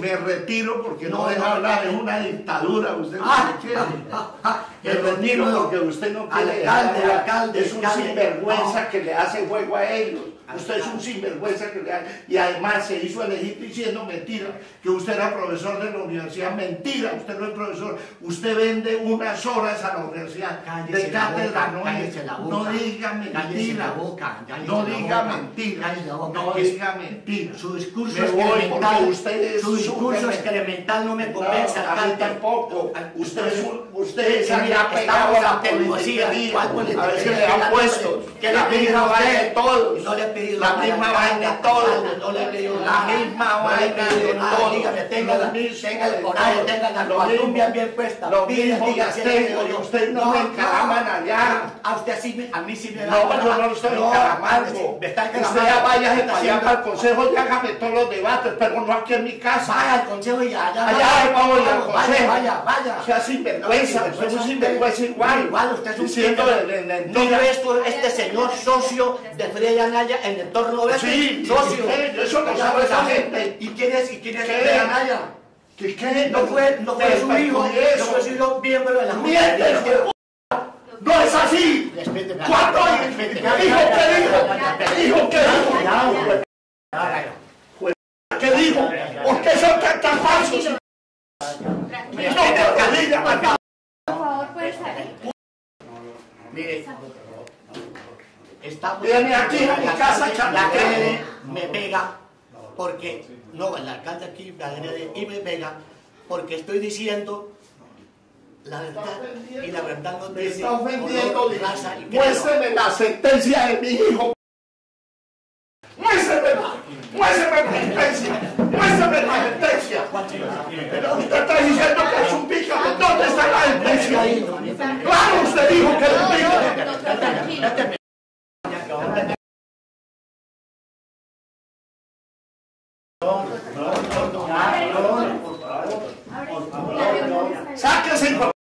Me retiro porque no deja hablar, es una dictadura, usted no quiere. Me retiro porque usted no quiere. Alcalde, es un sinvergüenza que le hace juego a ellos. Usted es un sinvergüenza que le hace. Y además se hizo elegir diciendo mentira, que usted era profesor de la universidad. Mentira, usted no es profesor. Usted vende unas horas a la universidad. De cátedra no es. No diga mentira. No diga mentira. No diga mentira. Su discurso es que su discurso excremental no me convence, alcalde. Tampoco. Usted es apegado a la policía. A ver si le han puesto. Que la misma vaina de todos. La misma vaina de todos. La misma vaina de todos. Dígame, tenga el coraje, tenga la columna bien puesta. Lo mismo que usted no me encaraman allá. A usted sí, a mí sí me da. No, yo no estoy encaramando. Usted ya vaya allá para el Concejo y hágame todos los debates, pero no aquí en mi casa. Vaya al Concejo y allá. Allá vamos al Concejo. Vaya. O sea, sinvergüenza. Usted es un sinvergüenza igual. Igual, usted es un sinvergüenza. No ve este señor socio de Freddy Anaya en el entorno de este socio. Eso lo sabe esa gente. ¿Y quién es Freddy Anaya? No fue su hijo. No fue su hijo miembro de la Junta. ¡No es así! ¿Cuánto hay? ¿Qué dijo? ¿Por qué son tan falsos? Por favor, puedes salir. Mire, viene aquí a mi casa, la gente me pega porque, no, el alcalde aquí me agrede y me pega porque estoy diciendo la verdad y la verdad no te está ofendiendo. Muéstrame la sentencia de mi hijo. Muéstrame la sentencia. Pero usted está diciendo que es un pica. ¿Dónde está la sentencia? Claro, usted dijo que es un pica. No. Sáquese.